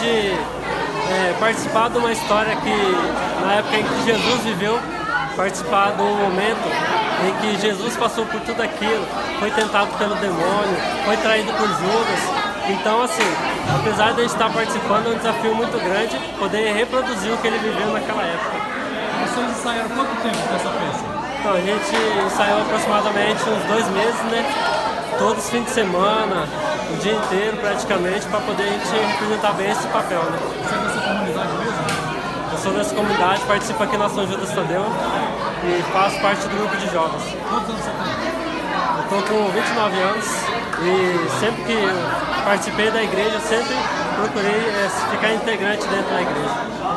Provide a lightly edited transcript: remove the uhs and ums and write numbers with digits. pude participar de uma história que, na época em que Jesus viveu, participar de um momento em que Jesus passou por tudo aquilo, foi tentado pelo demônio, foi traído por Judas. Então, assim, apesar de a gente estar participando, é um desafio muito grande poder reproduzir o que ele viveu naquela época. Vocês ensaiaram quanto tempo dessa peça? Então, a gente ensaiou aproximadamente uns 2 meses, né? Todos os fins de semana, o dia inteiro praticamente, para poder a gente representar bem esse papel, né? Você é dessa comunidade mesmo? Eu sou dessa comunidade, participo aqui na São Judas Tadeu e faço parte do grupo de jovens. Quantos anos você tem? Eu estou com 29 anos e sempre que participei da igreja, sempre procurei ficar integrante dentro da igreja.